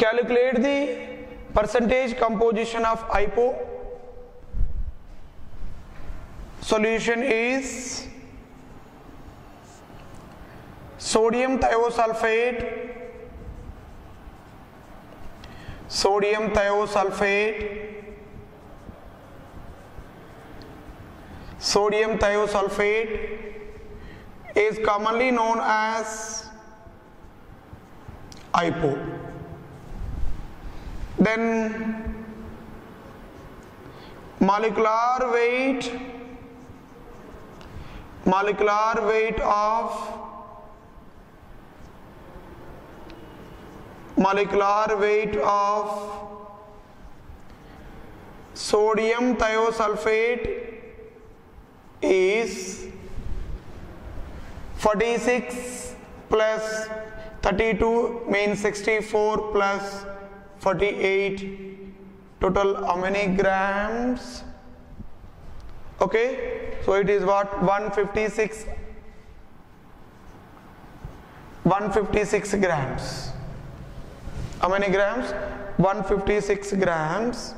Calculate the percentage composition of IPO. Solution is sodium thiosulfate, sodium thiosulfate is commonly known as IPO. Then molecular weight of sodium thiosulfate is 46 plus 32 means 64 plus 48. Total how many grams? Okay, so it is what? 156. 156 grams. How many grams? 156 grams.